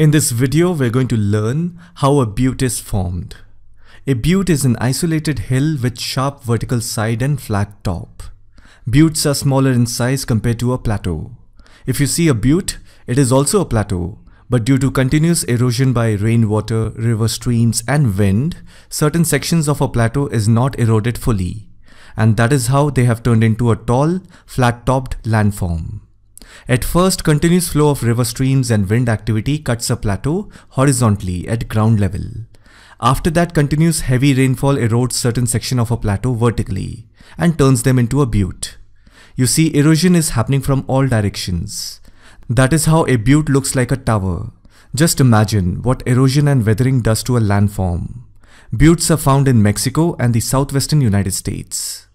In this video, we're going to learn how a butte is formed. A butte is an isolated hill with sharp vertical side and flat top. Buttes are smaller in size compared to a plateau. If you see a butte, it is also a plateau, but due to continuous erosion by rainwater, river streams, and wind, certain sections of a plateau is not eroded fully, and that is how they have turned into a tall, flat-topped landform. At first, continuous flow of river streams and wind activity cuts a plateau horizontally at ground level. After that, continuous heavy rainfall erodes certain section of a plateau vertically and turns them into a butte. You see, erosion is happening from all directions. That is how a butte looks like a tower. Just imagine what erosion and weathering does to a landform. Buttes are found in Mexico and the southwestern United States.